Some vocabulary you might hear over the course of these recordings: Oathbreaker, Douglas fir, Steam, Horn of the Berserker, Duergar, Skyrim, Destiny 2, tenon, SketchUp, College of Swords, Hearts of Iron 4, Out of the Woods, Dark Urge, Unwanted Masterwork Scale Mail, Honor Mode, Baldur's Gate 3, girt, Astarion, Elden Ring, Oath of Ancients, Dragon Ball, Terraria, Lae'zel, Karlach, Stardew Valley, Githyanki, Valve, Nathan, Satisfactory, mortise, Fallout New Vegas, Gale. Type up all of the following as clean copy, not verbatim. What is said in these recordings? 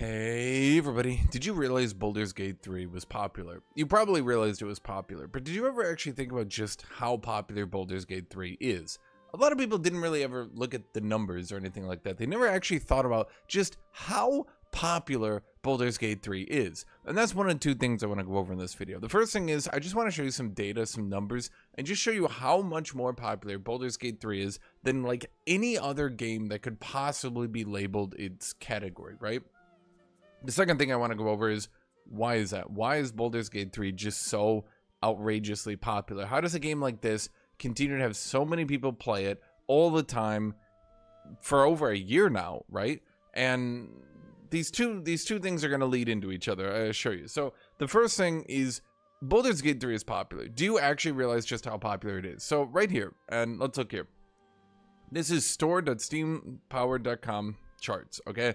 Hey everybody, did you realize Baldur's Gate 3 was popular? You probably realized it was popular, but did you ever actually think about just how popular Baldur's Gate 3 is? A lot of people didn't really ever look at the numbers or anything like that. They never actually thought about just how popular Baldur's Gate 3 is. And that's one of two things I want to go over in this video. The first thing is I just want to show you some data, some numbers, and just show you how much more popular Baldur's Gate 3 is than like any other game that could possibly be labeled its category, right? The second thing I want to go over is, why is that? Why is Baldur's Gate 3 just so outrageously popular? How does a game like this continue to have so many people play it all the time for over a year now, right? And these two things are going to lead into each other, I assure you. So the first thing is, Baldur's Gate 3 is popular. Do you actually realize just how popular it is? So right here, and let's look here. This is store.steampower.com charts, okay?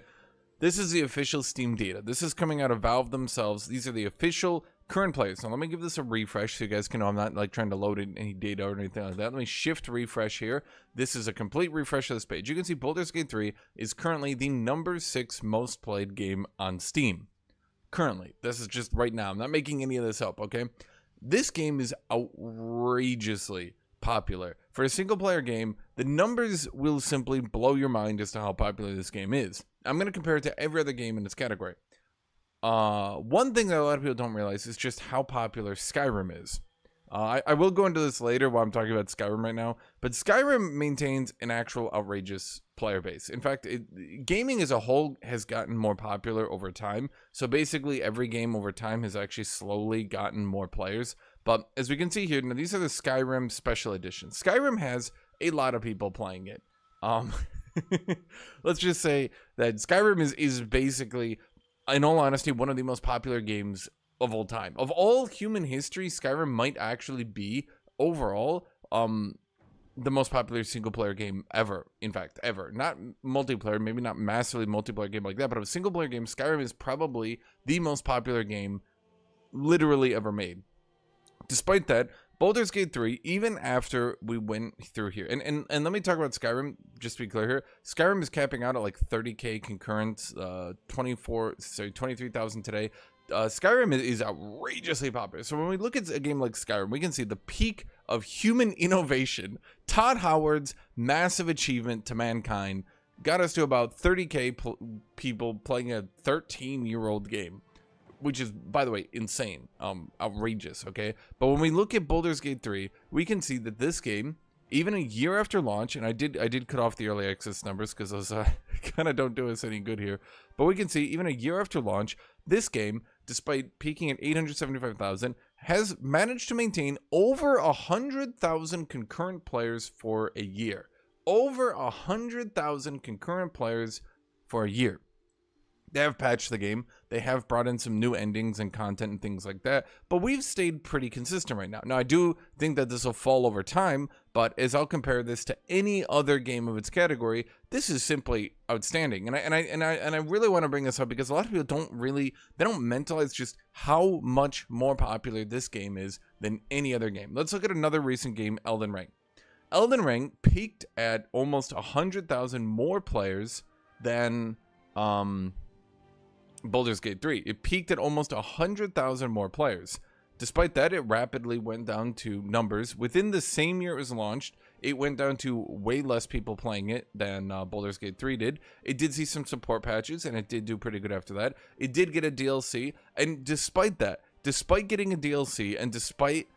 This is the official Steam data. This is coming out of Valve themselves. These are the official current players. Now, let me give this a refresh so you guys can know I'm not like trying to load in any data or anything like that. Let me shift refresh here. This is a complete refresh of this page. You can see Baldur's Gate 3 is currently the number 6 most played game on Steam. Currently. This is just right now. I'm not making any of this up, okay? This game is outrageously popular. For a single player game, the numbers will simply blow your mind as to how popular this game is. I'm going to compare it to every other game in its category. One thing that a lot of people don't realize is just how popular Skyrim is. I will go into this later while I'm talking about Skyrim right now, but Skyrim maintains an actual outrageous player base. In fact, gaming as a whole has gotten more popular over time. So basically every game over time has actually slowly gotten more players. But as we can see here, now these are the Skyrim Special Editions. Skyrim has a lot of people playing it. Let's just say that Skyrim is basically, in all honesty, one of the most popular games of all time. Of all human history, Skyrim might actually be, overall, the most popular single-player game ever. In fact, ever. Not multiplayer, maybe not massively multiplayer game like that, but of a single-player game, Skyrim is probably the most popular game literally ever made. Despite that, Baldur's Gate 3, even after we went through here, and let me talk about Skyrim, just to be clear here, Skyrim is capping out at like 30k concurrents, 23,000 today. Skyrim is outrageously popular. So when we look at a game like Skyrim, we can see the peak of human innovation. Todd Howard's massive achievement to mankind got us to about 30k people playing a 13-year-old game. Which is, by the way, insane, outrageous, okay? But when we look at Baldur's Gate 3, we can see that this game, even a year after launch, and I did cut off the early access numbers because those kind of don't do us any good here, but we can see even a year after launch, this game, despite peaking at 875,000, has managed to maintain over 100,000 concurrent players for a year. Over 100,000 concurrent players for a year. They have patched the game. They have brought in some new endings and content and things like that. But we've stayed pretty consistent right now. Now, I do think that this will fall over time. But as I'll compare this to any other game of its category, this is simply outstanding. And I really want to bring this up because a lot of people don't mentalize just how much more popular this game is than any other game. Let's look at another recent game, Elden Ring. Elden Ring peaked at almost 100,000 more players than Baldur's Gate 3. It peaked at almost 100,000 more players. Despite that, it rapidly went down to numbers. Within the same year it was launched, it went down to way less people playing it than Baldur's Gate 3 did. It did see some support patches, and it did do pretty good after that. It did get a DLC, and despite that, despite getting a DLC, and despite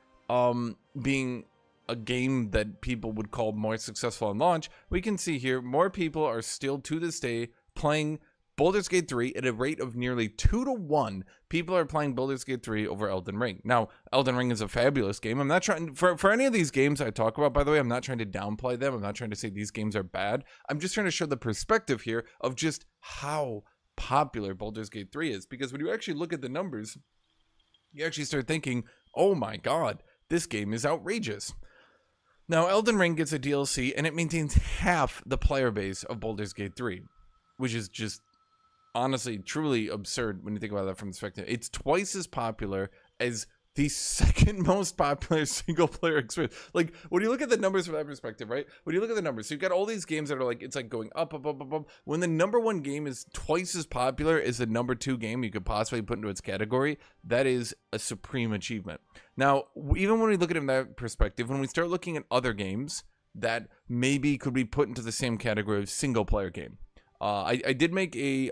being a game that people would call more successful on launch, we can see here more people are still, to this day, playing Baldur's Gate 3 at a rate of nearly 2-to-1, people are playing Baldur's Gate 3 over Elden Ring. Now, Elden Ring is a fabulous game. I'm not trying, for any of these games I talk about, by the way, I'm not trying to downplay them. I'm not trying to say these games are bad. I'm just trying to show the perspective here of just how popular Baldur's Gate 3 is. Because when you actually look at the numbers, you actually start thinking, oh my God, this game is outrageous. Now, Elden Ring gets a DLC and it maintains half the player base of Baldur's Gate 3, which is just honestly truly absurd when you think about that from the perspective. It's twice as popular as the second most popular single-player experience. Like, when you look at the numbers from that perspective, right? When you look at the numbers, so you've got all these games that are like, it's like going up, up, up, up, up. When the number one game is twice as popular as the number two game you could possibly put into its category, that is a supreme achievement. Now, even when we look at it from that perspective, when we start looking at other games that maybe could be put into the same category of single-player game, I did make a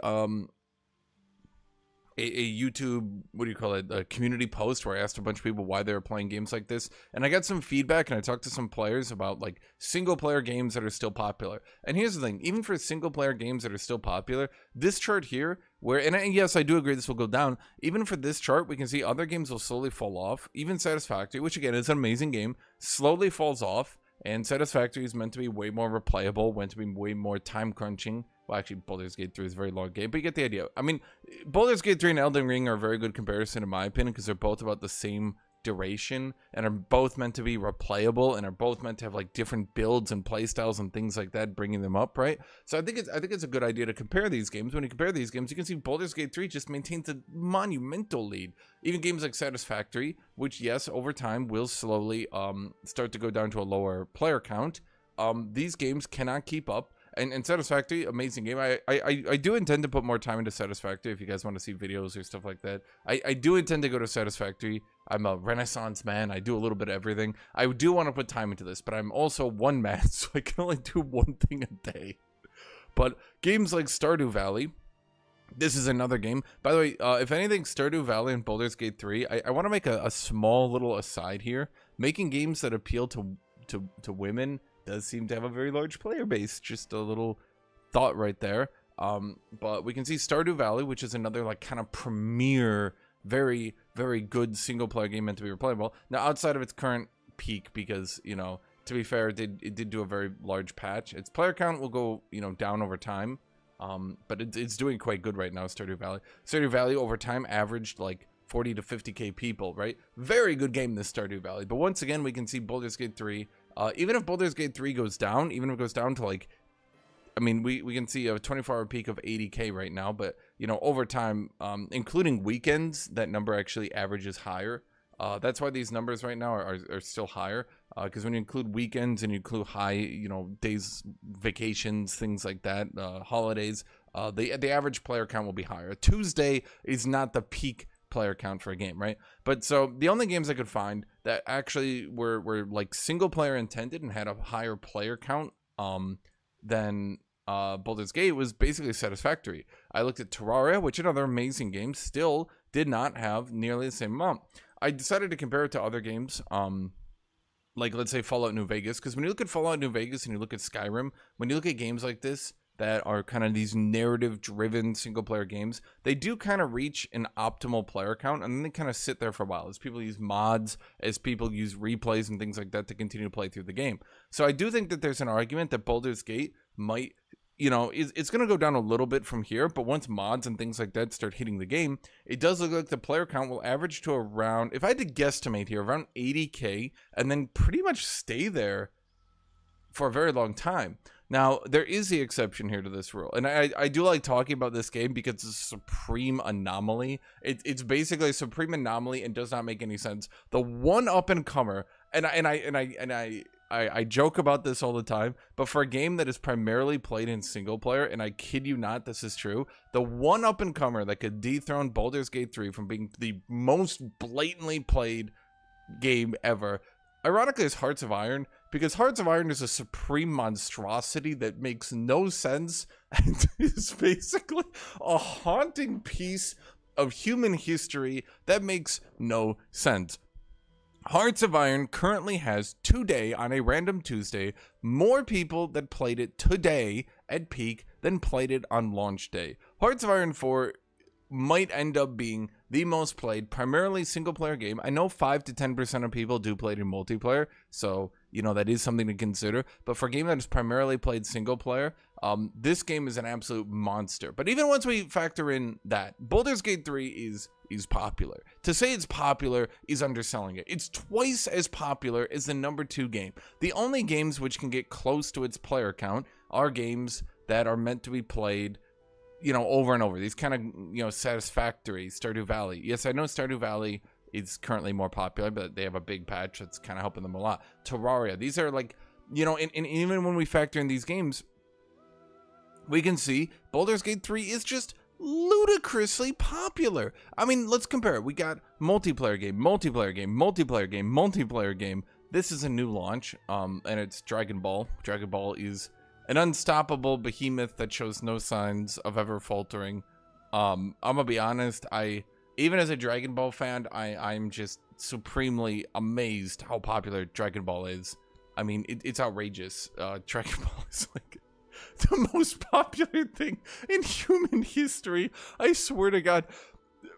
YouTube, what do you call it, a community post where I asked a bunch of people why they were playing games like this, and I got some feedback, and I talked to some players about like single player games that are still popular. And here's the thing, even for single player games that are still popular, this chart here, where, and yes, I do agree this will go down, even for this chart we can see other games will slowly fall off. Even Satisfactory, which again is an amazing game, slowly falls off, and Satisfactory is meant to be way more replayable, meant to be way more time crunching. Well, actually, Baldur's Gate 3 is a very long game, but you get the idea. I mean, Baldur's Gate 3 and Elden Ring are a very good comparison, in my opinion, because they're both about the same duration and are both meant to be replayable and are both meant to have like different builds and playstyles and things like that, bringing them up, right? So I think it's a good idea to compare these games. When you compare these games, you can see Baldur's Gate 3 just maintains a monumental lead. Even games like Satisfactory, which yes, over time will slowly start to go down to a lower player count. These games cannot keep up. And Satisfactory, amazing game. I do intend to put more time into Satisfactory if you guys want to see videos or stuff like that. I do intend to go to Satisfactory. I'm a renaissance man. I do a little bit of everything. I do want to put time into this, but I'm also one man, so I can only do one thing a day. But games like Stardew Valley, this is another game. By the way, if anything, Stardew Valley and Baldur's Gate 3, I want to make a small little aside here. Making games that appeal to women does seem to have a very large player base. Just a little thought right there. But we can see Stardew Valley, which is another like kind of premier, very, very good single player game meant to be replayable. Now, outside of its current peak, because, you know, to be fair, it did do a very large patch. Its player count will go, you know, down over time. But it's doing quite good right now, Stardew Valley. Stardew Valley over time averaged like 40 to 50K people, right? Very good game, this Stardew Valley. But once again, we can see Baldur's Gate 3. Even if Baldur's Gate 3 goes down, even if it goes down to like, I mean, we can see a 24-hour peak of 80K right now, but, you know, over time, including weekends, that number actually averages higher. That's why these numbers right now are still higher, because when you include weekends and you include high, you know, days, vacations, things like that, holidays, the average player count will be higher. Tuesday is not the peak player count for a game, right? But so the only games I could find that actually were like single player intended and had a higher player count than Baldur's Gate was basically Satisfactory. I looked at Terraria, which another amazing game, still did not have nearly the same amount. I decided to compare it to other games, like let's say Fallout New Vegas, because when you look at Fallout New Vegas and you look at Skyrim, when you look at games like this that are kind of these narrative-driven single-player games, they do kind of reach an optimal player count, and then they kind of sit there for a while as people use mods, as people use replays and things like that to continue to play through the game. So I do think that there's an argument that Baldur's Gate might, you know, it's going to go down a little bit from here, but once mods and things like that start hitting the game, it does look like the player count will average to around, if I had to guesstimate here, around 80K, and then pretty much stay there for a very long time. Now, there is the exception here to this rule, and I do like talking about this game because it's a supreme anomaly. It's basically a supreme anomaly and does not make any sense. The one up-and-comer, and I joke about this all the time, but for a game that is primarily played in single-player, and I kid you not, this is true, the one up-and-comer that could dethrone Baldur's Gate 3 from being the most blatantly played game ever, ironically, is Hearts of Iron, because Hearts of Iron is a supreme monstrosity that makes no sense and is basically a haunting piece of human history that makes no sense. Hearts of Iron currently has today, on a random Tuesday, more people that played it today at peak than played it on launch day. Hearts of Iron 4 might end up being the most played, primarily single-player game. I know 5 to 10% of people do play it in multiplayer, so, you know, that is something to consider. But for a game that is primarily played single-player, this game is an absolute monster. But even once we factor in that, Baldur's Gate 3 is popular. To say it's popular is underselling it. It's twice as popular as the number 2 game. The only games which can get close to its player count are games that are meant to be played, you know, over and over. These kind of, you know, Satisfactory, Stardew Valley. Yes, I know Stardew Valley is currently more popular, but they have a big patch that's kind of helping them a lot. Terraria. These are like, you know, and even when we factor in these games, we can see Baldur's Gate 3 is just ludicrously popular. I mean, let's compare it. We got multiplayer game, multiplayer game, multiplayer game, multiplayer game. This is a new launch, and it's Dragon Ball. Dragon Ball is an unstoppable behemoth that shows no signs of ever faltering. I'm gonna be honest, even as a Dragon Ball fan, I'm just supremely amazed how popular Dragon Ball is. I mean, it's outrageous. Dragon Ball is like the most popular thing in human history. I swear to God,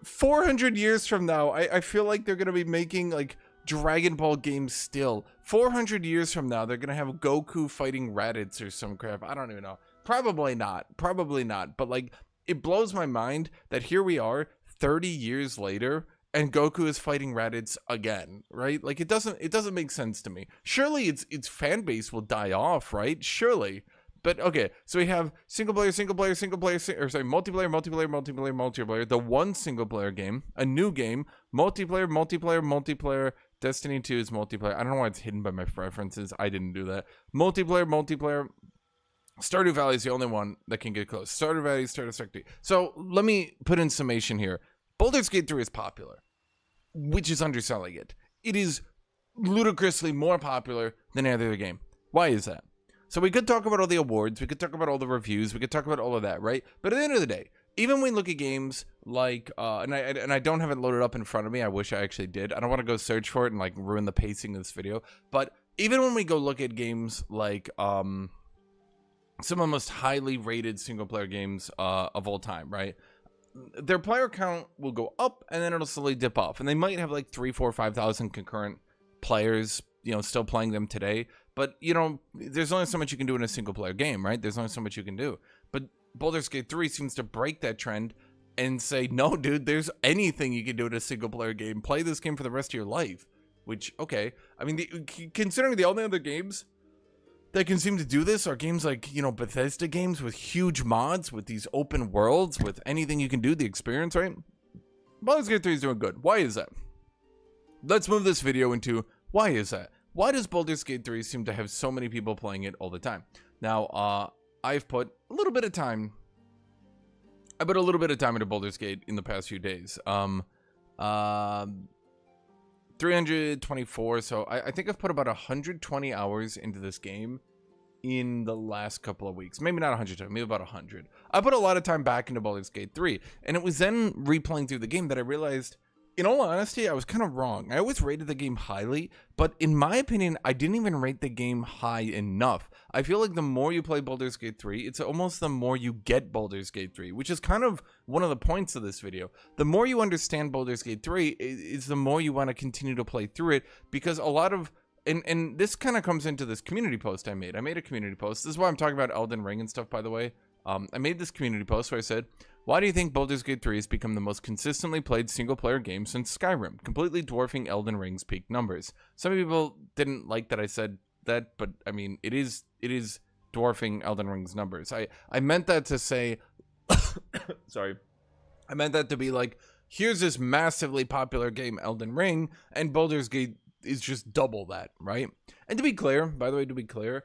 400 years from now, I feel like they're gonna be making like Dragon Ball games still. 400 years from now, they're gonna have Goku fighting Raditz or some crap. I don't even know. Probably not. Probably not. But like, it blows my mind that here we are 30 years later and Goku is fighting Raditz again, right? Like, it doesn't make sense to me. Surely its fan base will die off, right? Surely. But okay, so we have multiplayer, multiplayer, multiplayer, multiplayer, the one single player game, a new game, multiplayer, multiplayer, multiplayer. Destiny 2 is multiplayer. I don't know why it's hidden by my preferences. I didn't do that. Multiplayer, multiplayer. Stardew Valley is the only one that can get close. Stardew Valley, Satisfactory. So let me put in summation here. Baldur's Gate 3 is popular, which is underselling it. It is ludicrously more popular than any other game. Why is that? So we could talk about all the awards, we could talk about all the reviews, we could talk about all of that, right? But at the end of the day, even when we look at games like, and I don't have it loaded up in front of me, I wish I actually did. I don't want to go search for it and like ruin the pacing of this video. But even when we go look at games like, some of the most highly rated single player games of all time, right? Their player count will go up and then it'll slowly dip off. And they might have like 3, 4, 5,000 concurrent players, you know, still playing them today. But, you know, there's only so much you can do in a single player game, right? There's only so much you can do. But Baldur's Gate 3 seems to break that trend and say, no, dude, there's anything you can do in a single player game. Play this game for the rest of your life. Which, okay. I mean, considering the only other games that can seem to do this are games like, you know, Bethesda games with huge mods, with these open worlds, with anything you can do, the experience, right? Baldur's Gate 3 is doing good. Why is that? Let's move this video into why is that? Why does Baldur's Gate 3 seem to have so many people playing it all the time? Now, I've put a little bit of time. I put a little bit of time into Baldur's Gate in the past few days. 324, so I think I've put about 120 hours into this game in the last couple of weeks. Maybe not 120, maybe about 100. I put a lot of time back into Baldur's Gate 3, and it was then replaying through the game that I realized, in all honesty, I was kind of wrong. I always rated the game highly, but in my opinion, I didn't even rate the game high enough. I feel like the more you play Baldur's Gate 3, it's almost the more you get Baldur's Gate 3, which is kind of one of the points of this video. The more you understand Baldur's Gate 3 is the more you want to continue to play through it, because a lot of, and this kind of comes into this community post I made. I made a community post. This is why I'm talking about Elden Ring and stuff, by the way. I made this community post where I said, why do you think Baldur's Gate 3 has become the most consistently played single-player game since Skyrim, completely dwarfing Elden Ring's peak numbers? Some people didn't like that I said that, but I mean, it is dwarfing Elden Ring's numbers. I meant that to say, sorry, I meant that to be like, here's this massively popular game, Elden Ring, and Baldur's Gate is just double that, right? And to be clear, by the way, to be clear,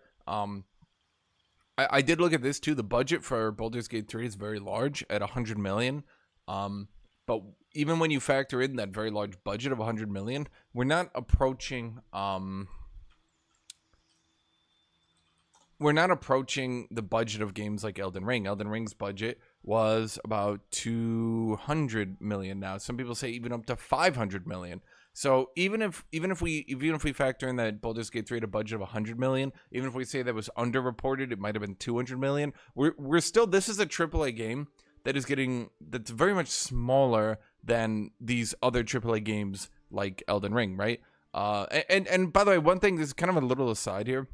I did look at this too. The budget for Baldur's Gate 3 is very large at 100 million. But even when you factor in that very large budget of 100 million, we're not approaching the budget of games like Elden Ring. Elden Ring's budget was about 200 million now. Some people say even up to 500 million. So even if we factor in that Baldur's Gate 3 had a budget of 100 million, even if we say that was underreported, it might have been 200 million. We're still, this is a AAA game that is getting, that's very much smaller than these other AAA games like Elden Ring, right? And by the way, one thing, this is kind of a little aside here.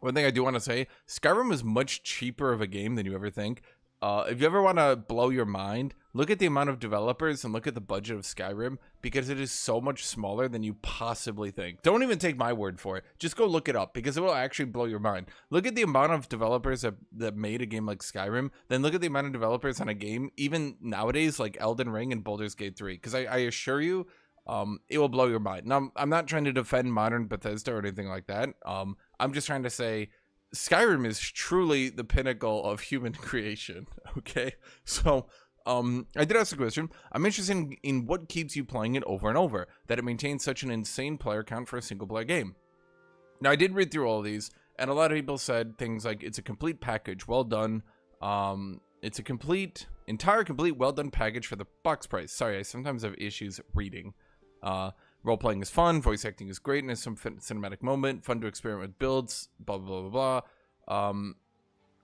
One thing I do want to say, Skyrim is much cheaper of a game than you ever think. If you ever want to blow your mind, look at the amount of developers and look at the budget of Skyrim, because it is so much smaller than you possibly think. Don't even take my word for it. Just go look it up, because it will actually blow your mind. Look at the amount of developers that made a game like Skyrim, then look at the amount of developers on a game, even nowadays, like Elden Ring and Baldur's Gate 3. Because I assure you, It will blow your mind. Now, I'm not trying to defend modern Bethesda or anything like that. I'm just trying to say Skyrim is truly the pinnacle of human creation, okay? So, I did ask a question. I'm interested in what keeps you playing it over and over, that it maintains such an insane player count for a single-player game. Now, I did read through all of these, and a lot of people said things like, it's a complete package, well done, it's a entire complete well done package for the box price. Sorry, I sometimes have issues reading. Role playing is fun, voice acting is great, and it's some cinematic moment, fun to experiment with builds, blah blah blah blah.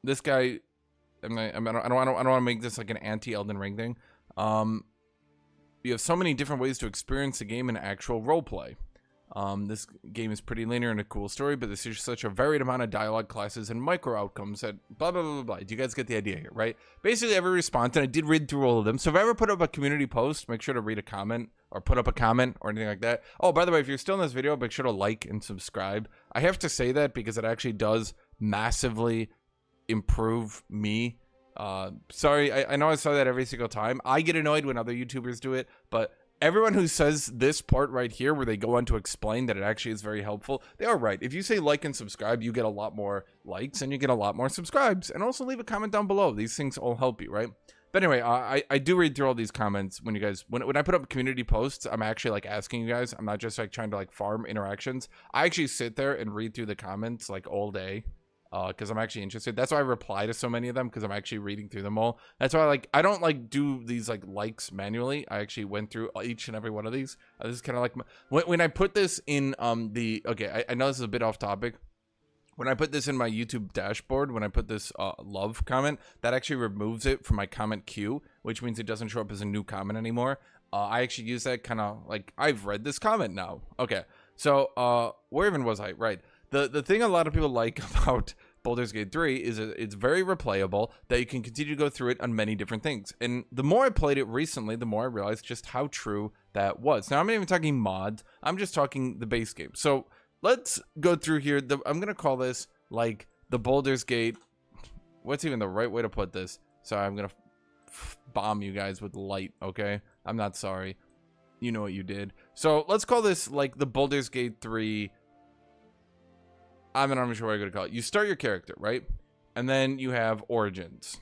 This guy, I don't want to make this like an anti Elden Ring thing. You have so many different ways to experience the game in actual role play. This game is pretty linear and a cool story, but there's such a varied amount of dialogue, classes, and micro outcomes that blah, blah, blah, blah, blah. Do you guys get the idea here, right? Basically, every response, and I did read through all of them. So if I ever put up a community post, make sure to read a comment or put up a comment or anything like that. Oh, by the way, if you're still in this video, make sure to like and subscribe. I have to say that because it actually does massively improve me. Sorry, I know I saw that every single time. I get annoyed when other YouTubers do it, but everyone who says this part right here where they go on to explain that it actually is very helpful, they are right. If you say like and subscribe, you get a lot more likes and you get a lot more subscribes. And also leave a comment down below. These things all help you, right? But anyway, I do read through all these comments when you guys, when I put up community posts, I'm actually like asking you guys. I'm not just like trying to like farm interactions. I actually sit there and read through the comments like all day. Because I'm actually interested. That's why I reply to so many of them, because I'm actually reading through them all. That's why I don't like do these like likes manually. I actually went through each and every one of these. This is kind of like my, when I put this in the, okay, I know this is a bit off topic. When I put this in my YouTube dashboard, when I put this love comment, that actually removes it from my comment queue, which means it doesn't show up as a new comment anymore. I actually use that kind of like, I've read this comment now. Okay, so where even was I? Right. The thing a lot of people like about Baldur's Gate 3 is it's very replayable, that you can continue to go through it on many different things. And the more I played it recently, the more I realized just how true that was. Now, I'm not even talking mods. I'm just talking the base game. So let's go through here. I'm going to call this like the Baldur's Gate. What's even the right way to put this? Sorry, I'm going to bomb you guys with light, okay? I'm not sorry. You know what you did. So let's call this like the Baldur's Gate 3... I'm not even sure what I'm going to call it. You start your character, right? And then you have origins.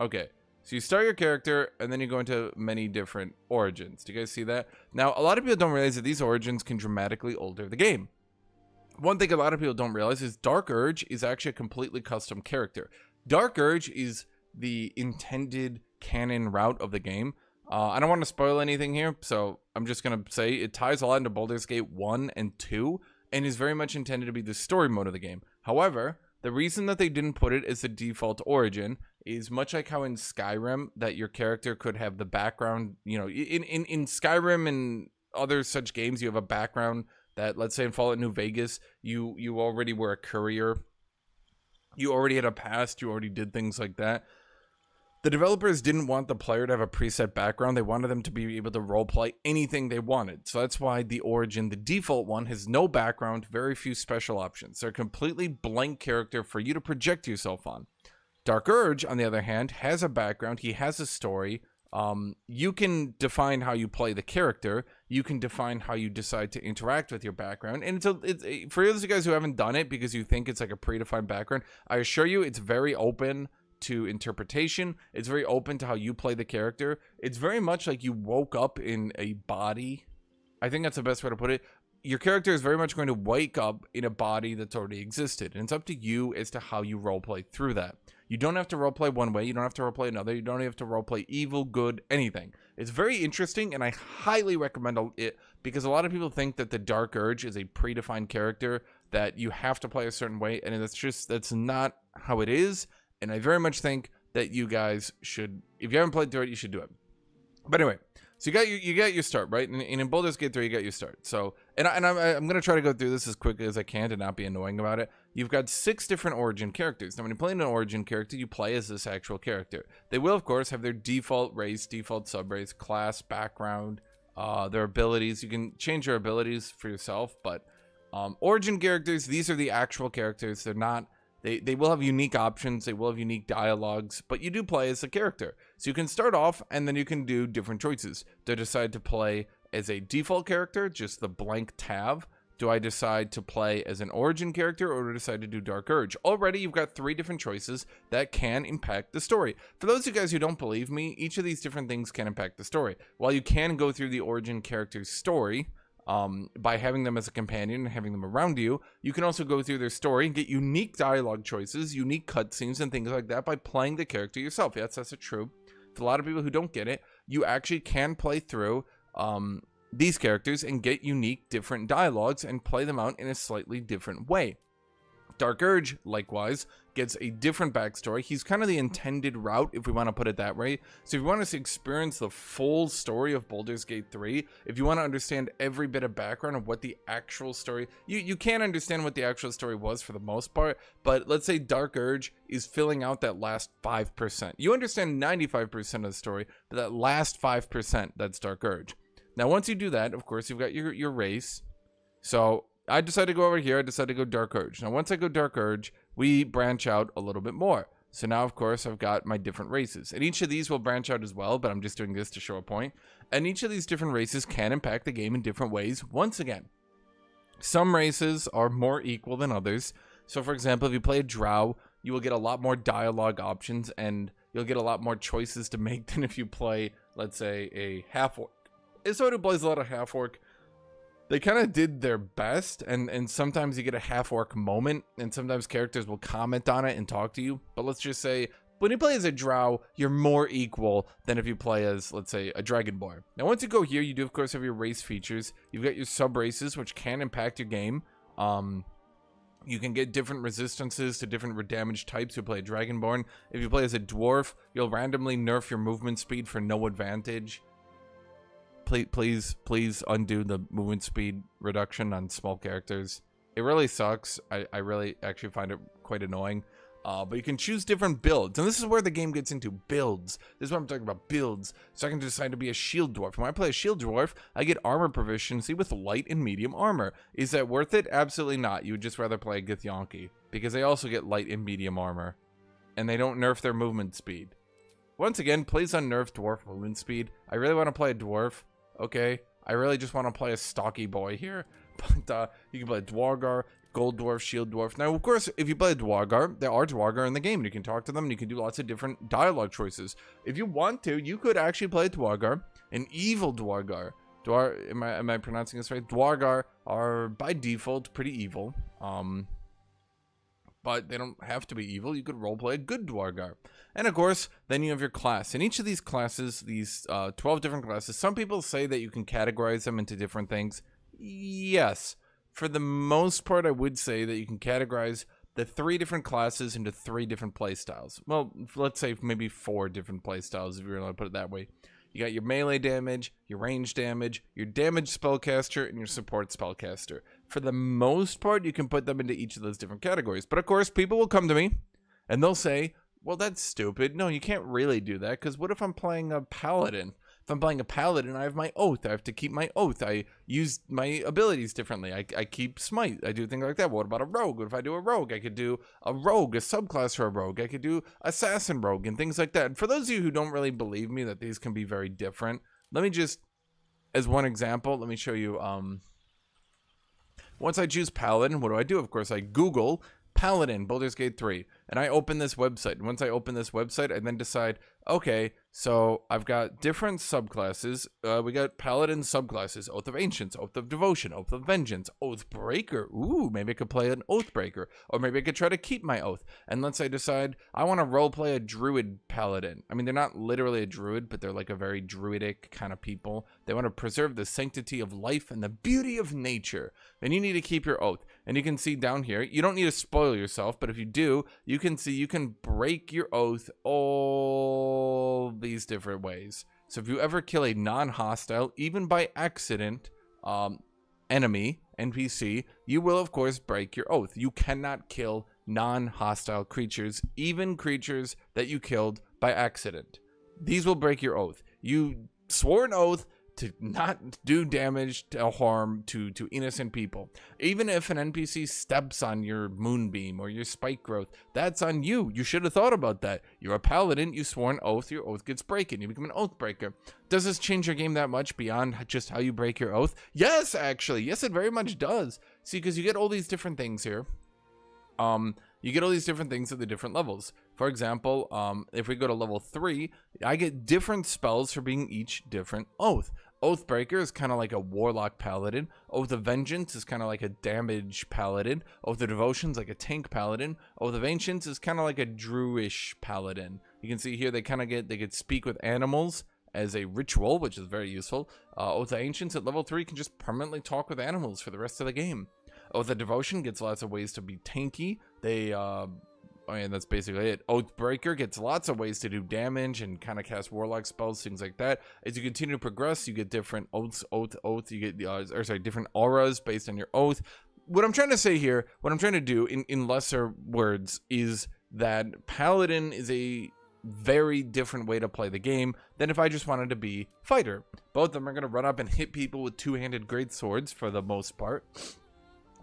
Okay. So you start your character, and then you go into many different origins. Do you guys see that? Now, a lot of people don't realize that these origins can dramatically alter the game. One thing a lot of people don't realize is Dark Urge is actually a completely custom character. Dark Urge is the intended canon route of the game. I don't want to spoil anything here, so I'm just going to say it ties a lot into Baldur's Gate 1 and 2. And is very much intended to be the story mode of the game. However, the reason that they didn't put it as the default origin is much like how in Skyrim that your character could have the background, you know, in Skyrim and other such games, you have a background that, let's say in Fallout New Vegas, you already were a courier, you already had a past, you already did things like that. The developers didn't want the player to have a preset background. They wanted them to be able to roleplay anything they wanted. So that's why the origin, the default one, has no background, very few special options. They're a completely blank character for you to project yourself on. Dark Urge, on the other hand, has a background. He has a story. You can define how you play the character. You can define how you decide to interact with your background. And it's for those of you guys who haven't done it because you think it's like a predefined background, I assure you it's very open to interpretation. It's very open to how you play the character. It's very much like you woke up in a body. I think that's the best way to put it. Your character is very much going to wake up in a body that's already existed, and it's up to you as to how you roleplay through that. You don't have to roleplay one way, you don't have to roleplay another, you don't have to roleplay evil, good, anything. It's very interesting, and I highly recommend it, because a lot of people think that the Dark Urge is a predefined character that you have to play a certain way, and that's not how it is. And I very much think that you guys should, if you haven't played through it, you should do it. But anyway, so you got your start, right? And in Baldur's Gate 3, you got your start. So, I'm going to try to go through this as quickly as I can to not be annoying about it. You've got 6 different origin characters. Now, when you're playing an origin character, you play as this actual character. They will, of course, have their default race, default sub-race, class, background, their abilities. You can change your abilities for yourself, but origin characters, these are the actual characters. They're not... They will have unique options, they will have unique dialogues, but you do play as a character. So you can start off, and then you can do different choices to decide to play as a default character, just the blank tab? Do I decide to play as an origin character, or decide to do Dark Urge? Already, you've got three different choices that can impact the story. For those of you guys who don't believe me, each of these different things can impact the story. While you can go through the origin character's story by having them as a companion and having them around you, you can also go through their story and get unique dialogue choices, unique cutscenes, and things like that by playing the character yourself. Yes, that's true. For a lot of people who don't get it, you actually can play through these characters and get unique different dialogues and play them out in a slightly different way. Dark Urge, likewise, gets a different backstory. He's kind of the intended route, if we want to put it that way. So if you want to experience the full story of Baldur's Gate 3, if you want to understand every bit of background of what the actual story... You can't understand what the actual story was for the most part, but let's say Dark Urge is filling out that last 5%. You understand 95% of the story, but that last 5%, that's Dark Urge. Now, once you do that, of course, you've got your race. So I decided to go over here. I decided to go Dark Urge. Now, once I go Dark Urge, we branch out a little bit more. So now, of course, I've got my different races. And each of these will branch out as well, but I'm just doing this to show a point. And each of these different races can impact the game in different ways once again. Some races are more equal than others. So, for example, if you play a Drow, you will get a lot more dialogue options, and you'll get a lot more choices to make than if you play, let's say, a Half-Orc. As someone who plays a lot of Half-Orc, they kind of did their best, and sometimes you get a Half-Orc moment, and sometimes characters will comment on it and talk to you. But let's just say, when you play as a Drow, you're more equal than if you play as, let's say, a Dragon Ball. Now, once you go here, you do, of course, have your race features. You've got your sub-races, which can impact your game. You can get different resistances to different damage types. You play a Dragonborn. If you play as a Dwarf, you'll randomly nerf your movement speed for no advantage. Please undo the movement speed reduction on small characters. It really sucks. I really actually find it quite annoying. But you can choose different builds. And this is where the game gets into builds. This is what I'm talking about, builds. So I can decide to be a shield dwarf. When I play a shield dwarf, I get armor proficiency with light and medium armor. Is that worth it? Absolutely not. You would just rather play a Githyanki, because they also get light and medium armor. And they don't nerf their movement speed. Once again, please unnerf dwarf movement speed. I really want to play a dwarf. Okay, I really just want to play a stocky boy here. But you can play Duergar, Gold Dwarf, Shield Dwarf. Now, of course, if you play Duergar, there are Duergar in the game. You can talk to them, and you can do lots of different dialogue choices. If you want to, you could actually play Duergar, an evil Duergar. Am I pronouncing this right? Duergar are, by default, pretty evil. But they don't have to be evil. You could roleplay a good Duergar. And of course, then you have your class. And each of these classes, these 12 different classes, some people say that you can categorize them into different things. Yes. For the most part, I would say that you can categorize the three different classes into three different playstyles. Well, let's say maybe four different playstyles, if you want to put it that way. You got your melee damage, your range damage, your damage spellcaster, and your support spellcaster. For the most part, you can put them into each of those different categories. But of course, people will come to me and they'll say, well, that's stupid. No, you can't really do that, because what if I'm playing a paladin? If I'm playing a paladin, I have my oath. I have to keep my oath. I use my abilities differently. I keep smite. I do things like that. What about a rogue? What if I do a rogue? I could do a rogue, a subclass for a rogue. I could do assassin rogue and things like that. And for those of you who don't really believe me that these can be very different, let me just, as one example, let me show you... Once I choose Paladin, what do? Of course, I Google Paladin Baldur's Gate 3, and I open this website. And once I open this website, I then decide, okay, so I've got different subclasses. We got Paladin subclasses, Oath of Ancients, Oath of Devotion, Oath of Vengeance, Oathbreaker. Ooh, maybe I could play an Oathbreaker, or maybe I could try to keep my oath. And let's say I decide I want to roleplay a Druid Paladin. I mean, they're not literally a Druid, but they're like a very Druidic kind of people. They want to preserve the sanctity of life and the beauty of nature. Then you need to keep your oath. And you can see down here, you don't need to spoil yourself, but if you do, you can see you can break your oath all these different ways. So if you ever kill a non-hostile, even by accident, enemy, NPC, you will, of course, break your oath. You cannot kill non-hostile creatures, even creatures that you killed by accident. These will break your oath. You swore an oath to not do damage to harm to innocent people. Even if an NPC steps on your moonbeam or your spike growth, that's on you. You should have thought about that. You're a paladin, you swore an oath, your oath gets broken, you become an oathbreaker. Does this change your game that much beyond just how you break your oath? Yes, actually. Yes, it very much does. See, because you get all these different things here. You get all these different things at the different levels. For example, if we go to level 3, I get different spells for being each different oath. Oathbreaker is kind of like a warlock paladin. Oath of Vengeance is kind of like a damage paladin. Oath of Devotion is like a tank paladin. Oath of Ancients is kind of like a druish paladin. You can see here they kind of get, they could speak with animals as a ritual, which is very useful. Oath of Ancients at level 3 can just permanently talk with animals for the rest of the game. Oath of Devotion gets lots of ways to be tanky. They, I mean, that's basically it. Oathbreaker gets lots of ways to do damage and kind of cast warlock spells, things like that. As you continue to progress, you get different oaths, you get, different auras based on your oath. What I'm trying to say here, what I'm trying to do in lesser words is that Paladin is a very different way to play the game than if I just wanted to be Fighter. Both of them are going to run up and hit people with two-handed greatswords for the most part.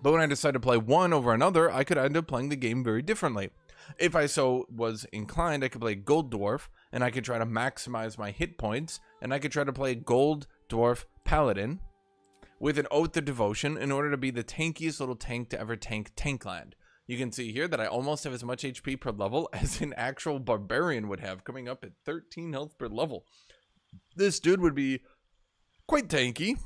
But when I decide to play one over another, I could end up playing the game very differently. If I so was inclined, I could play Gold Dwarf, and I could try to maximize my hit points, and I could try to play Gold Dwarf Paladin with an Oath of Devotion in order to be the tankiest little tank to ever tank Tankland. You can see here that I almost have as much HP per level as an actual Barbarian would have, coming up at 13 health per level. This dude would be quite tanky.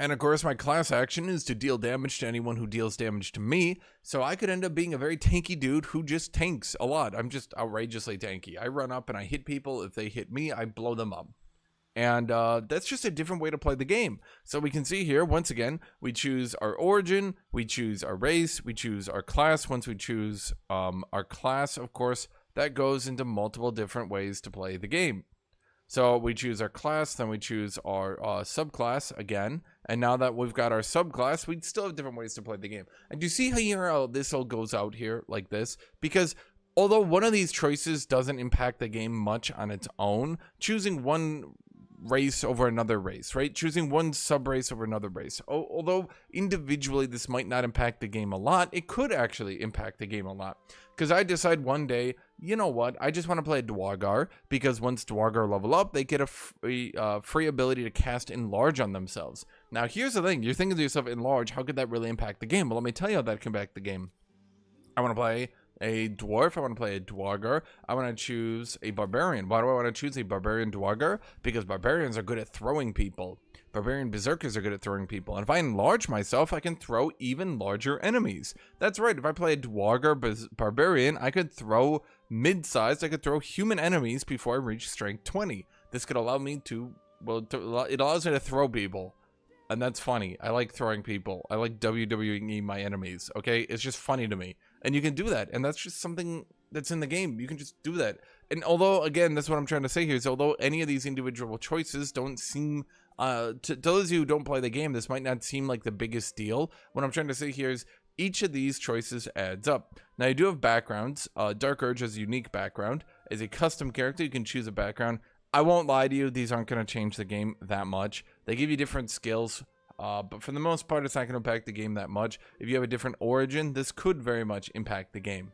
And of course, my class action is to deal damage to anyone who deals damage to me. So I could end up being a very tanky dude who just tanks a lot. I'm just outrageously tanky. I run up and I hit people. If they hit me, I blow them up. And that's just a different way to play the game. So we can see here, once again, we choose our origin. We choose our race. We choose our class. Once we choose our class, of course, that goes into multiple different ways to play the game. So we choose our class, then we choose our subclass again. And now that we've got our subclass, we still have different ways to play the game. And you see how this all goes out here like this? Because although one of these choices doesn't impact the game much on its own, choosing one race over another race, right? Choosing one sub-race over another race. Although individually this might not impact the game a lot, it could actually impact the game a lot. Because I decide one day, you know what, I just want to play Duergar, because once Duergar level up, they get a free ability to cast Enlarge on themselves. Now, here's the thing. You're thinking to yourself, Enlarge, how could that really impact the game? Well, let me tell you how that can impact the game. I want to play a Dwarf. I want to play a Duergar. I want to choose a Barbarian. Why do I want to choose a Barbarian Duergar? Because Barbarians are good at throwing people. Barbarian Berserkers are good at throwing people. And if I enlarge myself, I can throw even larger enemies. That's right. If I play a Duergar Barbarian, I could throw mid-sized. I could throw human enemies before I reach strength 20. This could allow me to, well, it allows me to throw people. And that's funny. I like throwing people. I like WWEing my enemies, okay? It's just funny to me. And you can do that. And that's just something that's in the game. You can just do that. And although, again, that's what I'm trying to say here, is although any of these individual choices don't seem, to those who don't play the game, this might not seem like the biggest deal. What I'm trying to say here is each of these choices adds up. Now, you do have backgrounds. Dark Urge has a unique background. As a custom character, you can choose a background. I won't lie to you, these aren't going to change the game that much. They give you different skills, but for the most part, it's not going to impact the game that much. If you have a different origin, this could very much impact the game.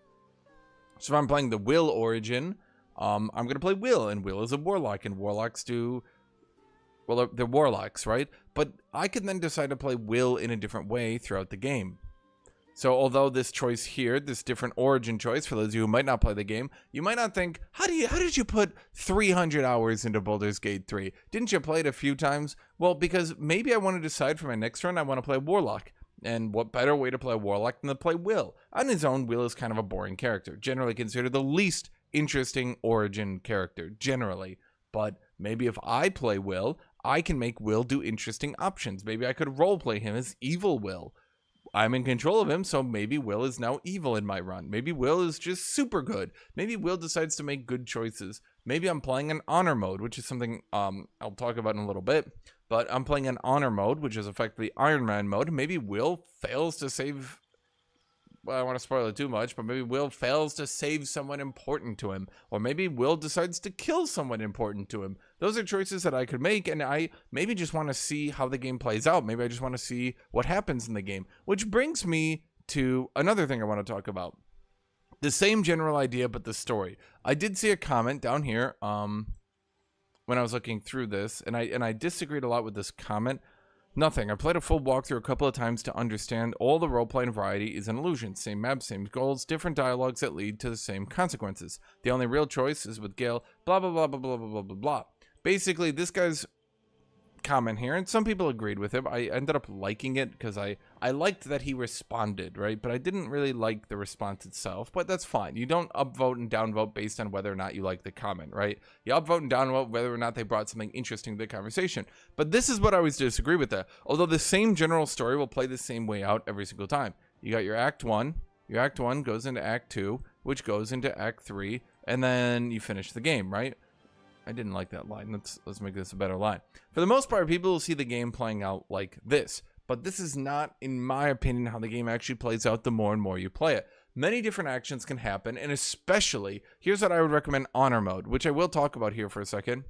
So if I'm playing the Wyll origin, I'm going to play Wyll, and Wyll is a warlock, and warlocks do... well, they're warlocks, right? But I can then decide to play Wyll in a different way throughout the game. So although this choice here, this different origin choice, for those of you who might not play the game, you might not think, how did you put 300 hours into Baldur's Gate 3? Didn't you play it a few times? Well, because maybe I want to decide for my next run, I want to play Warlock. And what better way to play Warlock than to play Wyll? On his own, Wyll is kind of a boring character, generally considered the least interesting origin character, generally. But maybe if I play Wyll, I can make Wyll do interesting options. Maybe I could roleplay him as evil Wyll. I'm in control of him, so maybe Wyll is now evil in my run. Maybe Wyll is just super good. Maybe Wyll decides to make good choices. Maybe I'm playing an honor mode, which is something I'll talk about in a little bit. But I'm playing an honor mode, which is effectively Iron Man mode. Maybe Wyll fails to save I don't want to spoil it too much, but maybe Wyll fails to save someone important to him, or maybe Wyll decides to kill someone important to him. Those are choices that I could make, and I maybe just want to see how the game plays out. Maybe I just want to see what happens in the game, which brings me to another thing I want to talk about. The same general idea, but the story. I did see a comment down here when I was looking through this, and I disagreed a lot with this comment. Nothing. I played a full walkthrough a couple of times to understand all the role-playing variety is an illusion. Same maps, same goals, different dialogues that lead to the same consequences. The only real choice is with Gale, blah, blah, blah, blah, blah, blah, blah, blah, blah. Basically, this guy's comment here, and some people agreed with him. I ended up liking it because I liked that he responded, right? But I didn't really like the response itself, but that's fine. You don't upvote and downvote based on whether or not you like the comment, right? You upvote and downvote whether or not they brought something interesting to the conversation. But this is what I always disagree with that. Although the same general story will play the same way out every single time. You got your Act 1. Your Act 1 goes into Act 2, which goes into Act 3, and then you finish the game, right? I didn't like that line. Let's make this a better line. For the most part, people will see the game playing out like this. But this is not, in my opinion, how the game actually plays out the more and more you play it. Many different actions can happen, and especially, here's what I would recommend: Honor Mode, which I will talk about here for a second.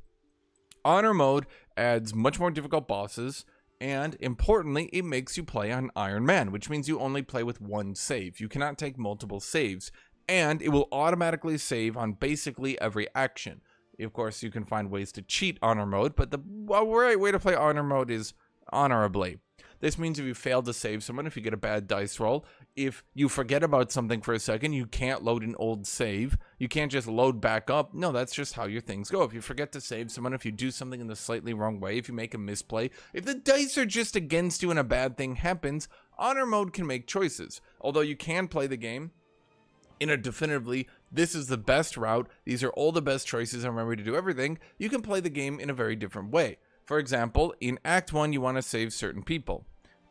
Honor Mode adds much more difficult bosses, and importantly, it makes you play on Iron Man, which means you only play with one save. You cannot take multiple saves, and it will automatically save on basically every action. Of course, you can find ways to cheat Honor Mode, but the right way to play Honor Mode is honorably. This means if you fail to save someone, if you get a bad dice roll, if you forget about something for a second, you can't load an old save. You can't just load back up. No, that's just how your things go. If you forget to save someone, if you do something in the slightly wrong way, if you make a misplay, if the dice are just against you and a bad thing happens, Honor Mode can make choices. Although you can play the game in a definitively, this is the best route, these are all the best choices, and remember to do everything, you can play the game in a very different way. For example, in Act 1, you want to save certain people.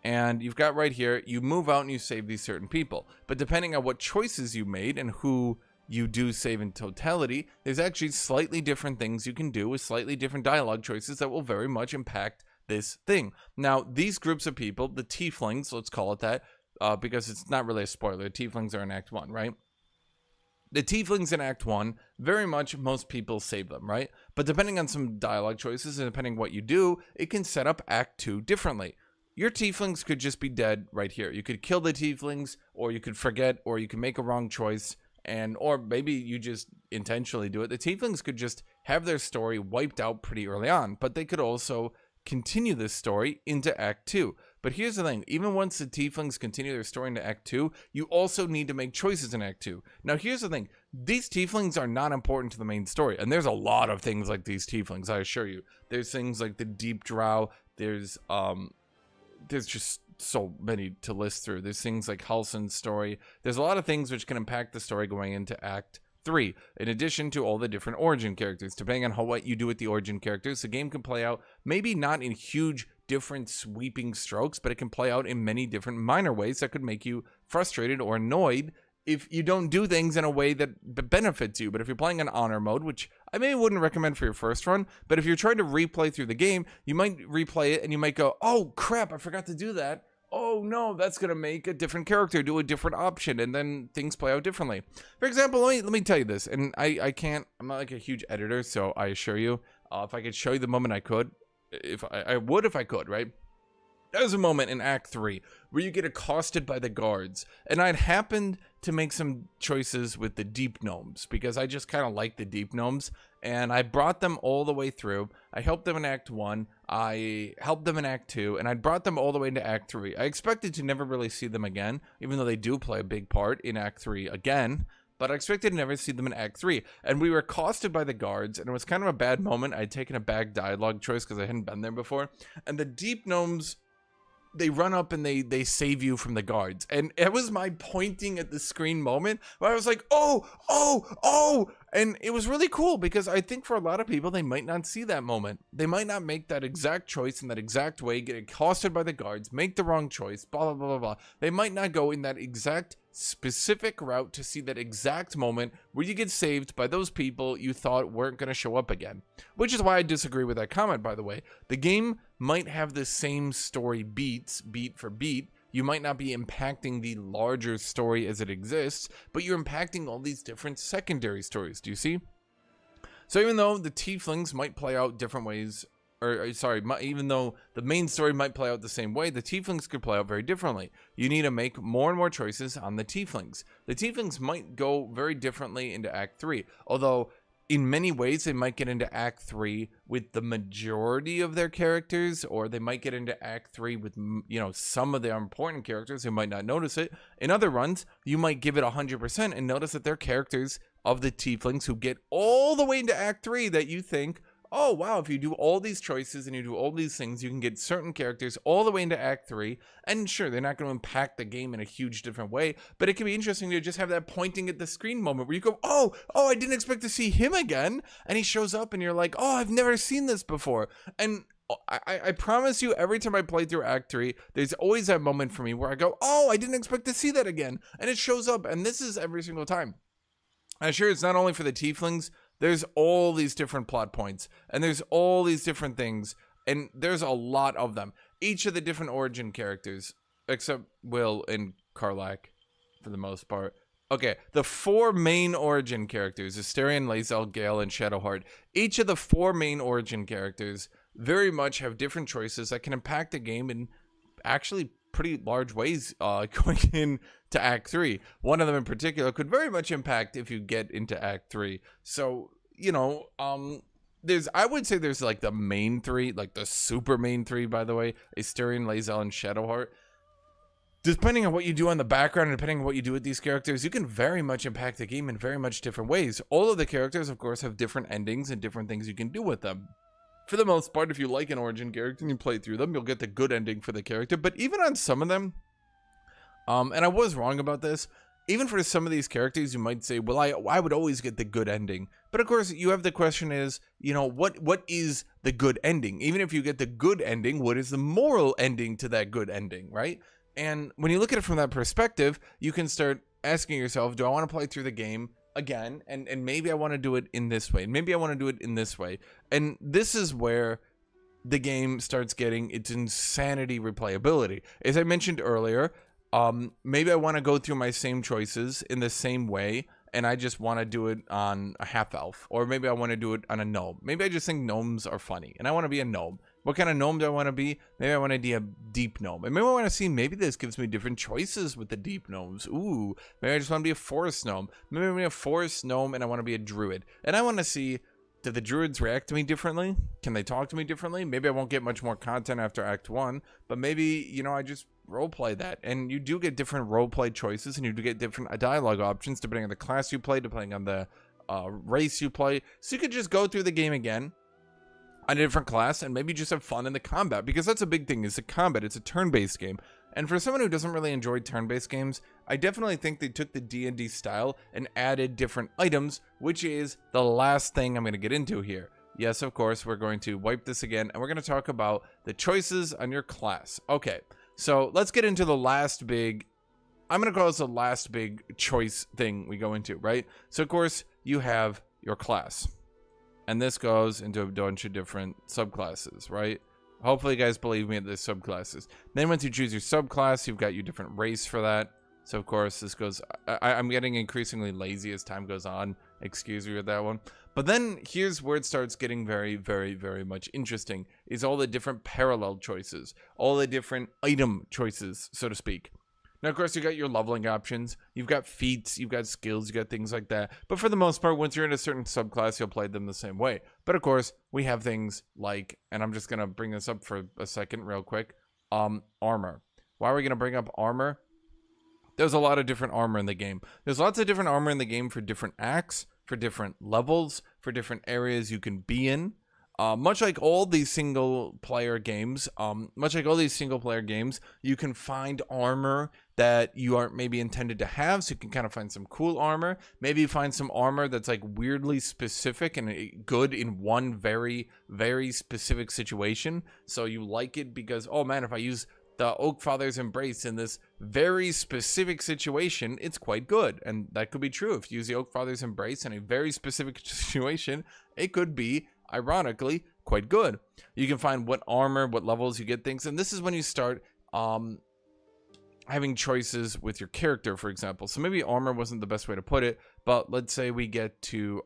And you've got right here, you move out and you save these certain people. But depending on what choices you made and who you do save in totality, there's actually slightly different things you can do with slightly different dialogue choices that will very much impact this thing. Now, these groups of people, the Tieflings, let's call it that, because it's not really a spoiler, Tieflings are in Act 1, right? The Tieflings in Act 1, very much most people save them, right? But depending on some dialogue choices and depending what you do, it can set up Act 2 differently. Your Tieflings could just be dead right here. You could kill the Tieflings, or you could forget, or you could make a wrong choice, and or maybe you just intentionally do it. The Tieflings could just have their story wiped out pretty early on, but they could also continue this story into Act 2. But here's the thing, even once the Tieflings continue their story into Act 2, you also need to make choices in Act 2. Now here's the thing, these Tieflings are not important to the main story, and there's a lot of things like these Tieflings, I assure you. There's things like the Deep Drow, there's just so many to list through. There's things like Halson's story, there's a lot of things which can impact the story going into Act 3, in addition to all the different origin characters. Depending on how what you do with the origin characters, the game can play out, maybe not in huge different sweeping strokes, but it can play out in many different minor ways that could make you frustrated or annoyed if you don't do things in a way that benefits you. But if you're playing on Honor Mode, which I maybe wouldn't recommend for your first run, but if you're trying to replay through the game, you might replay it and you might go, oh crap, I forgot to do that. Oh no, that's going to make a different character do a different option, and then things play out differently. For example, let me tell you this, and I can't, I'm not like a huge editor, so I assure you, if I could show you the moment I could, I would if I could, right? There's a moment in Act 3 where you get accosted by the guards, and I'd happened to make some choices with the Deep Gnomes because I just kind of like the Deep Gnomes, and I brought them all the way through. I helped them in Act 1, I helped them in Act 2, and I brought them all the way into Act 3. I expected to never really see them again, even though they do play a big part in Act 3 again. But I expected to never see them in Act 3. And we were accosted by the guards, and it was kind of a bad moment. I had taken a bad dialogue choice because I hadn't been there before. And the Deep Gnomes, they run up and they save you from the guards. And it was my pointing at the screen moment where I was like, oh, oh, oh. And it was really cool because I think for a lot of people, they might not see that moment. They might not make that exact choice in that exact way, get accosted by the guards, make the wrong choice, blah, blah, blah, blah, blah. They might not go in that exact specific route to see that exact moment where you get saved by those people you thought weren't going to show up again. Which is why I disagree with that comment, by the way. The game might have the same story beats, beat for beat. You might not be impacting the larger story as it exists, but you're impacting all these different secondary stories. Do you see? So even though the Tieflings might play out different ways, or sorry, even though the main story might play out the same way, the Tieflings could play out very differently. You need to make more and more choices on the Tieflings. The Tieflings might go very differently into Act 3, although in many ways they might get into Act 3 with the majority of their characters, or they might get into Act 3 with, you know, some of their important characters who might not notice it. In other runs, you might give it 100% and notice that their characters of the Tieflings who get all the way into Act 3 that you think, oh wow, if you do all these choices and you do all these things, you can get certain characters all the way into Act 3, and sure, they're not going to impact the game in a huge different way, but it can be interesting to just have that pointing at the screen moment where you go, oh, I didn't expect to see him again, and he shows up, and you're like, oh, I've never seen this before, and I promise you, every time I play through Act 3, there's always that moment for me where I go, oh, I didn't expect to see that again, and it shows up, and this is every single time. I'm sure it's not only for the Tieflings. There's all these different plot points, and there's all these different things, and there's a lot of them. Each of the different origin characters, except Wyll and Karlach, for the most part. Okay, the four main origin characters, Astarion, Lae'zel, Gale, and Shadowheart. Each of the four main origin characters very much have different choices that can impact the game in actually pretty large ways going in to Act 3. One of them in particular could very much impact if you get into Act 3. So, you know, I would say there's like the main three, like the super main three, by the way, Astarion, Lae'zel, and Shadowheart. Depending on what you do on the background and depending on what you do with these characters, you can very much impact the game in very much different ways. All of the characters, of course, have different endings and different things you can do with them. For the most part, if you like an origin character and you play through them, you'll get the good ending for the character. But even on some of them, and I was wrong about this, even for some of these characters, you might say, well, I would always get the good ending. But of course, you have the question is, you know, what is the good ending? Even if you get the good ending, what is the moral ending to that good ending, right? And when you look at it from that perspective, you can start asking yourself, do I want to play through the game again, and maybe I want to do it in this way, and maybe I want to do it in this way, and this is where the game starts getting its insanity replayability. As I mentioned earlier, maybe I want to go through my same choices in the same way, and I just want to do it on a half-elf, or maybe I want to do it on a gnome. Maybe I just think gnomes are funny, and I want to be a gnome. What kind of gnome do I want to be? Maybe I want to be a deep gnome. And maybe I want to see, maybe this gives me different choices with the deep gnomes. Ooh, maybe I just want to be a forest gnome. Maybe I want to be a forest gnome and I want to be a druid. And I want to see, do the druids react to me differently? Can they talk to me differently? Maybe I won't get much more content after Act 1. But maybe, you know, I just roleplay that. And you do get different roleplay choices and you do get different dialogue options depending on the class you play, depending on the race you play. So you could just go through the game again, a different class, and maybe just have fun in the combat, because that's a big thing, is the combat. It's a turn-based game, and for someone who doesn't really enjoy turn-based games, I definitely think they took the D&D style and added different items, which is the last thing I'm going to get into here. Yes, of course, we're going to wipe this again, and we're going to talk about the choices on your class. Okay, so let's get into the last big, I'm going to call this the last big choice thing we go into, right? So, of course, you have your class. And this goes into a bunch of different subclasses, right? Hopefully you guys believe me at the subclasses. Then once you choose your subclass, you've got your different race for that. So of course this goes, I'm getting increasingly lazy as time goes on. Excuse me with that one. But then here's where it starts getting very, very, very much interesting, is all the different parallel choices, all the different item choices, so to speak. Now, of course, you got your leveling options, you've got feats, you've got skills, you got things like that. But for the most part, once you're in a certain subclass, you'll play them the same way. But of course, we have things like, and I'm just going to bring this up for a second real quick, armor. Why are we going to bring up armor? There's a lot of different armor in the game. There's lots of different armor in the game for different acts, for different levels, for different areas you can be in. Much like all these single player games, you can find armor that you aren't maybe intended to have, so you can kind of find some cool armor. Maybe you find some armor that's like weirdly specific and good in one very, very specific situation. So you like it because, oh man, if I use the Oak Father's Embrace in this very specific situation, it's quite good. And that could be true. If you use the Oak Father's Embrace in a very specific situation, it could be, ironically, quite good. You can find what armor, what levels you get things, and this is when you start having choices with your character, for example. So maybe armor wasn't the best way to put it, but let's say we get to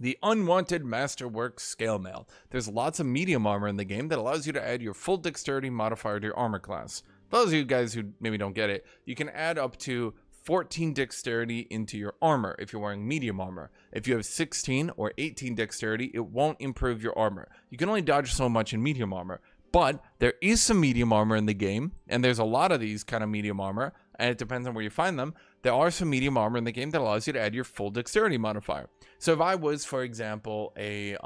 the Unwanted Masterwork Scale Mail. There's lots of medium armor in the game that allows you to add your full dexterity modifier to your armor class. For those of you guys who maybe don't get it, you can add up to 14 dexterity into your armor if you're wearing medium armor. If you have 16 or 18 dexterity, it won't improve your armor. You can only dodge so much in medium armor, but there is some medium armor in the game, and there's a lot of these kind of medium armor, and it depends on where you find them. There are some medium armor in the game that allows you to add your full dexterity modifier. So if I was, for example, a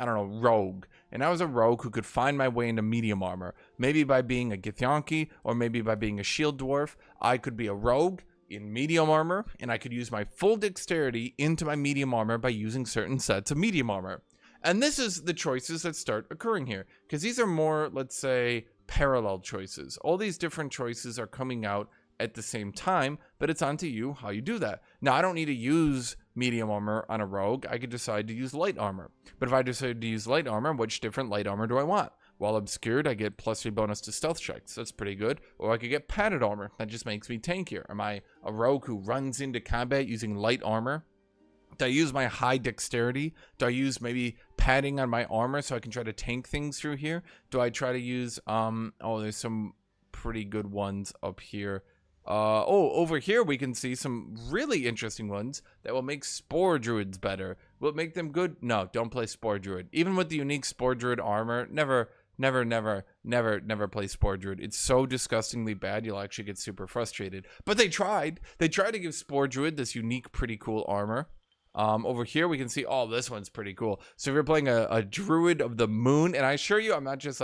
I don't know, rogue, and I was a rogue who could find my way into medium armor, maybe by being a Githyanki or maybe by being a shield dwarf, I could be a rogue in medium armor, and I could use my full dexterity into my medium armor by using certain sets of medium armor. And this is the choices that start occurring here, because these are more, let's say, parallel choices. All these different choices are coming out at the same time, but it's on to you how you do that. Now, I don't need to use medium armor on a rogue. I could decide to use light armor. But if I decide to use light armor, which different light armor do I want? While obscured, I get +3 bonus to stealth checks. That's pretty good. Or I could get padded armor. That just makes me tankier. Am I a rogue who runs into combat using light armor? Do I use my high dexterity? Do I use maybe padding on my armor so I can try to tank things through here? Do I try to use oh, there's some pretty good ones up here. Oh, over here we can see some really interesting ones that will make Spore Druids better. Will it make them good? No, don't play Spore Druid. Even with the unique Spore Druid armor, never play Spore Druid. It's so disgustingly bad, you'll actually get super frustrated. But they tried. They tried to give Spore Druid this unique, pretty cool armor. Over here we can see, oh, this one's pretty cool. So if you're playing a Druid of the Moon, and I assure you, I'm not just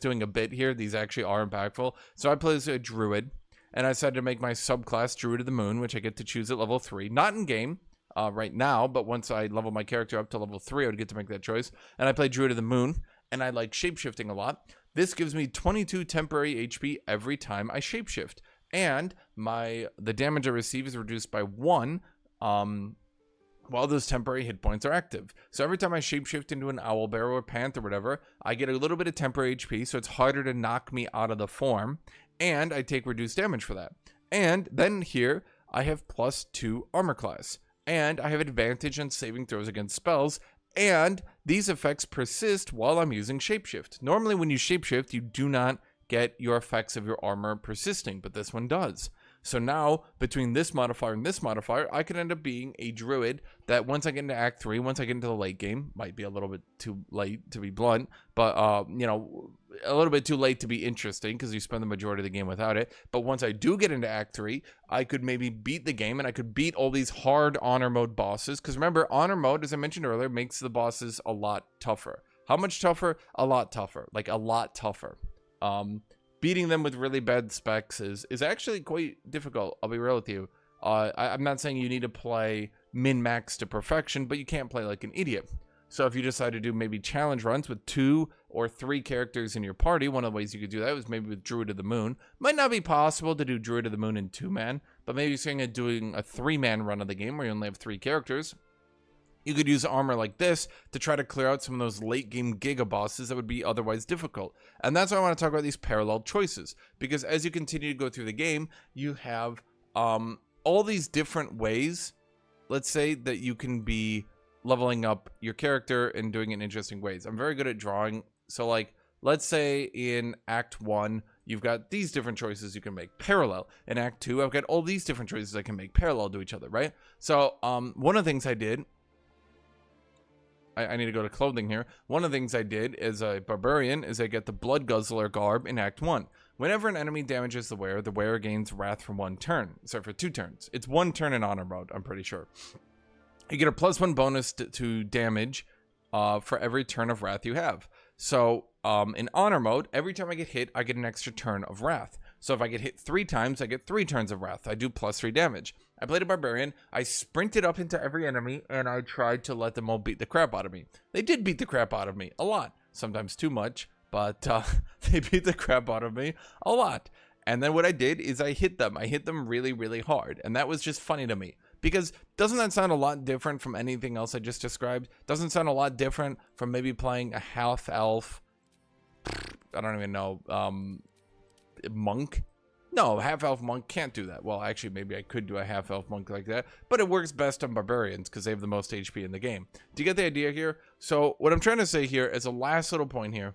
doing a bit here. These actually are impactful. So I play as a druid, and I decided to make my subclass Druid of the Moon, which I get to choose at level 3. Not in game right now, but once I level my character up to level 3, I would get to make that choice. And I play Druid of the Moon, and I like shapeshifting a lot. This gives me 22 temporary HP every time I shapeshift, and the damage I receive is reduced by 1. While those temporary hit points are active. So every time I shapeshift into an owl bear or panther or whatever, I get a little bit of temporary HP, so it's harder to knock me out of the form, and I take reduced damage for that. And then here, I have +2 armor class, and I have advantage on saving throws against spells, and these effects persist while I'm using shapeshift. Normally when you shapeshift, you do not get your effects of your armor persisting, but this one does. So now, between this modifier and this modifier, I could end up being a druid that once I get into Act 3, once I get into the late game, might be a little bit too late to be blunt, but, you know, a little bit too late to be interesting because you spend the majority of the game without it. But once I do get into Act 3, I could maybe beat the game, and I could beat all these hard Honor Mode bosses. Because remember, Honor Mode, as I mentioned earlier, makes the bosses a lot tougher. How much tougher? A lot tougher. Like, a lot tougher. Beating them with really bad specs is actually quite difficult, I'll be real with you. I'm not saying you need to play min-max to perfection, but you can't play like an idiot. So if you decide to do maybe challenge runs with 2 or 3 characters in your party, one of the ways you could do that was maybe with Druid of the Moon. Might not be possible to do Druid of the Moon in 2-man, but maybe you're doing a 3-man run of the game where you only have 3 characters. You could use armor like this to try to clear out some of those late game giga bosses that would be otherwise difficult. And that's why I want to talk about these parallel choices, because as you continue to go through the game, you have all these different ways, let's say, that you can be leveling up your character and doing it in interesting ways. I'm very good at drawing. So like, let's say in Act 1, you've got these different choices you can make parallel. In Act 2, I've got all these different choices I can make parallel to each other, right? So one of the things I did, I need to go to clothing here. One of the things I did as a barbarian is I get the Blood Guzzler garb in Act 1. Whenever an enemy damages the wearer gains wrath for 1 turn. Sorry, for 2 turns. It's 1 turn in Honor Mode, I'm pretty sure. You get a +1 bonus to damage for every turn of wrath you have. So in Honor Mode, every time I get hit, I get an extra turn of wrath. So if I get hit 3 times, I get 3 turns of wrath. I do +3 damage. I played a barbarian. I sprinted up into every enemy, and I tried to let them all beat the crap out of me. They did beat the crap out of me a lot. Sometimes too much, but they beat the crap out of me a lot. And then what I did is I hit them. I hit them really, really hard, and that was just funny to me. Because doesn't that sound a lot different from anything else I just described? Doesn't sound a lot different from maybe playing a half-elf I don't even know, monk? No, half-elf monk can't do that. Well, actually, maybe I could do a half-elf monk like that, but it works best on barbarians because they have the most HP in the game. Do you get the idea here? So what I'm trying to say here is a last little point here.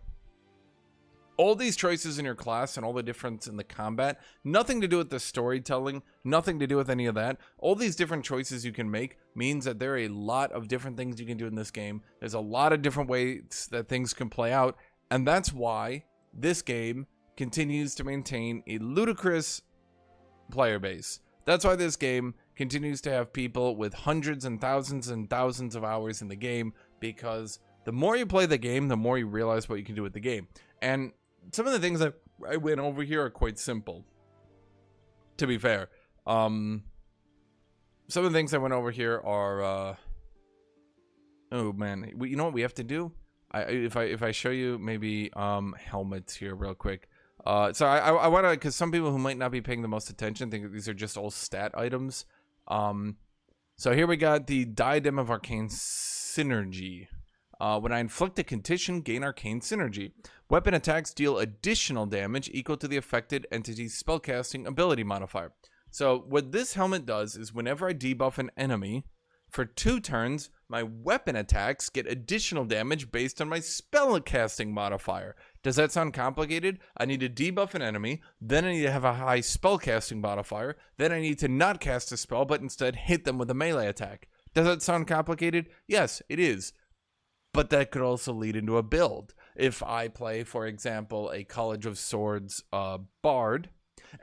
All these choices in your class and all the difference in the combat, nothing to do with the storytelling, nothing to do with any of that. All these different choices you can make means that there are a lot of different things you can do in this game. There's a lot of different ways that things can play out, and that's why this game continues to maintain a ludicrous player base. That's why this game continues to have people with hundreds and thousands of hours in the game, because the more you play the game, the more you realize what you can do with the game. And some of the things that I went over here are quite simple, to be fair. Some of the things I went over here are, oh man, you know what we have to do? If I show you maybe helmets here real quick. So I want to, because some people who might not be paying the most attention think that these are just all stat items. So here we got the Diadem of Arcane Synergy. When I inflict a condition, gain arcane synergy. Weapon attacks deal additional damage equal to the affected entity's spellcasting ability modifier. So what this helmet does is whenever I debuff an enemy, for 2 turns, my weapon attacks get additional damage based on my spellcasting modifier. Does that sound complicated? I need to debuff an enemy, then I need to have a high spellcasting modifier, then I need to not cast a spell but instead hit them with a melee attack. Does that sound complicated? Yes, it is. But that could also lead into a build. If I play, for example, a College of Swords Bard,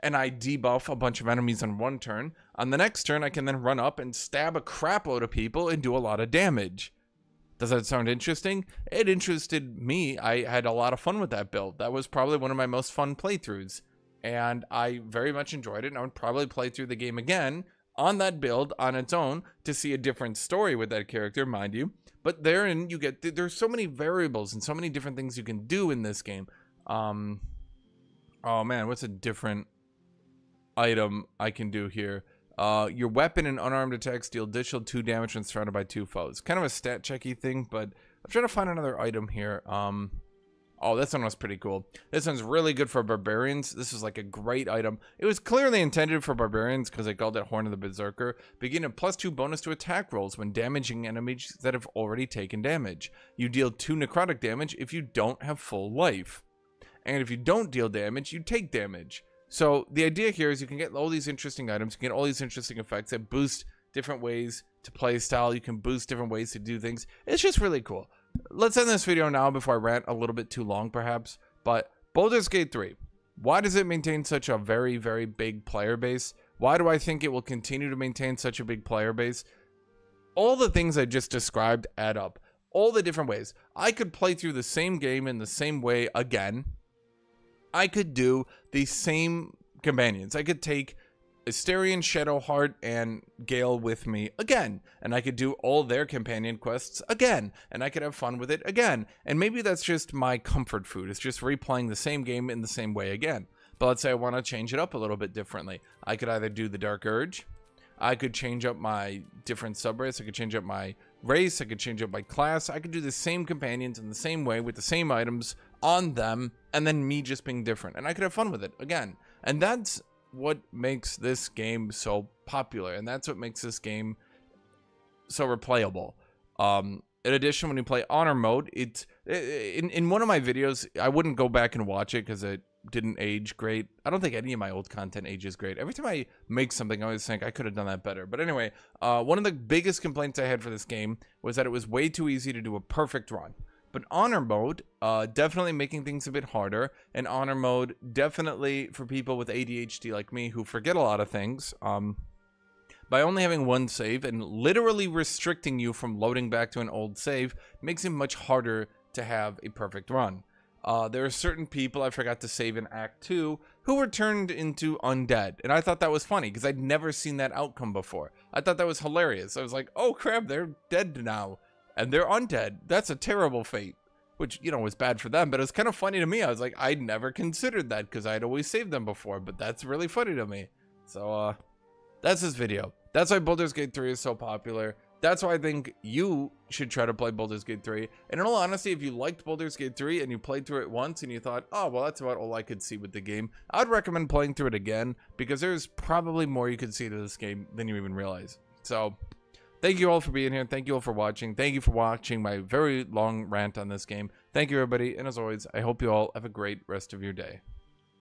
and I debuff a bunch of enemies on 1 turn, on the next turn I can then run up and stab a crapload of people and do a lot of damage. Does that sound interesting? It interested me. I had a lot of fun with that build. That was probably one of my most fun playthroughs, and I very much enjoyed it, and I would probably play through the game again on that build on its own to see a different story with that character, mind you. But therein, you get, there's so many variables and so many different things you can do in this game. Oh man, what's a different item I can do here? Your weapon and unarmed attacks deal additional 2 damage when surrounded by 2 foes. Kind of a stat checky thing, but I'm trying to find another item here. Oh, this one was pretty cool. This one's really good for barbarians. This is like a great item. It was clearly intended for barbarians because I called it Horn of the Berserker. Begin a +2 bonus to attack rolls when damaging enemies that have already taken damage. You deal 2 necrotic damage if you don't have full life. And if you don't deal damage, you take damage. So the idea here is you can get all these interesting items. You can get all these interesting effects that boost different ways to play style. You can boost different ways to do things. It's just really cool. Let's end this video now before I rant a little bit too long, perhaps. But Baldur's Gate 3, why does it maintain such a very, very big player base? Why do I think it will continue to maintain such a big player base? All the things I just described add up. All the different ways. I could play through the same game in the same way again. I could do the same companions. I could take Astarion, Shadowheart, and Gale with me again, and I could do all their companion quests again, and I could have fun with it again. And maybe that's just my comfort food. It's just replaying the same game in the same way again. But let's say I want to change it up a little bit differently. I could either do the Dark Urge, I could change up my different subrace, I could change up my race, I could change up my class, I could do the same companions in the same way with the same items on them, and then me just being different, and I could have fun with it again. And that's what makes this game so popular, and that's what makes this game so replayable. In addition, when you play Honor Mode, it's in one of my videos, I wouldn't go back and watch it because it didn't age great. I don't think any of my old content ages great. Every time I make something, I always think I could have done that better. But anyway, one of the biggest complaints I had for this game was that it was way too easy to do a perfect run. But Honor Mode, definitely making things a bit harder, and Honor Mode definitely for people with ADHD like me who forget a lot of things, by only having 1 save and literally restricting you from loading back to an old save, makes it much harder to have a perfect run. There are certain people I forgot to save in Act 2 who were turned into undead, and I thought that was funny because I'd never seen that outcome before. I thought that was hilarious. I was like, oh crap, they're dead now. And they're undead. That's a terrible fate, which, you know, was bad for them, but it was kind of funny to me. I was like, I'd never considered that because I'd always saved them before, but that's really funny to me. So that's this video. That's why Baldur's Gate 3 is so popular. That's why I think you should try to play Baldur's Gate 3. And in all honesty, if you liked Baldur's Gate 3 and you played through it once and you thought, oh, well, that's about all I could see with the game, I would recommend playing through it again, because there's probably more you could see to this game than you even realize. So thank you all for being here. Thank you all for watching. Thank you for watching my very long rant on this game. Thank you, everybody. And as always, I hope you all have a great rest of your day.